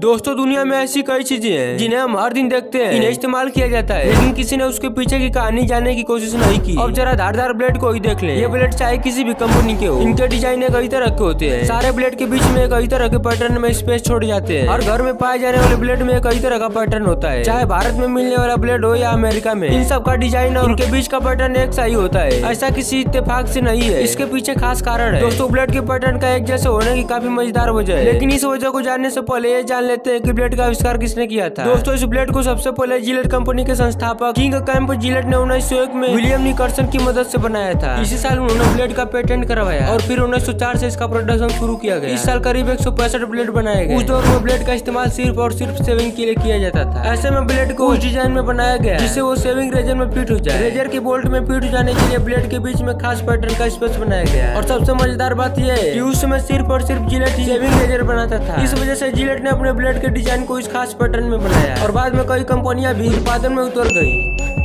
दोस्तों दुनिया में ऐसी कई चीजें हैं जिन्हें हम हर दिन देखते हैं, इन्हें इस्तेमाल किया जाता है, लेकिन किसी ने उसके पीछे की कहानी जानने की कोशिश नहीं की। अब जरा धारदार ब्लेड को ही देख ले, ये ब्लेड चाहे किसी भी कंपनी के हो, इनके डिजाइन कई तरह के होते हैं, सारे ब्लेड के बीच में कई तरह के पैटर्न में स्पेस छोड़ जाते हैं। हर घर में पाए जाने वाले ब्लेड में कई तरह का पैटर्न होता है, चाहे भारत में मिलने वाला ब्लेड हो या अमेरिका में, इन सबका डिजाइन और उनके बीच का पैटर्न एक सा ही होता है, ऐसा किसी इत्तेफाक से नहीं है, इसके पीछे खास कारण है। दोस्तों ब्लेड के पैटर्न का एक जैसे होने की काफी मजेदार वजह है, लेकिन इस वजह को जानने से पहले ये जान लेते हैं कि ब्लेड का आविष्कार किसने किया था। दोस्तों इस ब्लेड को सबसे पहले जिलेट कंपनी के संस्थापक किंग कैंप जिलेट ने 1901 में विलियम निकर्सन की मदद से बनाया था। इसी साल उन्होंने ब्लेड का पेटेंट करवाया और फिर 1904 से इसका प्रोडक्शन शुरू किया गया। इस साल करीब 165 ब्लेड बनाए गए। उस दौर में ब्लेड का इस्तेमाल सिर्फ और सिर्फ सेविंग के लिए किया जाता था। ऐसे में ब्लेड को उस डिजाइन में बनाया गया जिससे वो सेविंग रेजर में फिट हो जाए। रेजर के बोल्ट में फिट हो जाने के लिए ब्लेड के बीच में खास पैटर्न का स्पेस बनाया गया। और सबसे मजेदार बात यह है कि उस समय सिर्फ और सिर्फ जिलेट सेविंग रेजर बनाता था, इस वजह से जिलेट ने अपने ब्लेड के डिजाइन को इस खास पैटर्न में बनाया और बाद में कई कंपनियां भी उत्पादन में उतर गयी।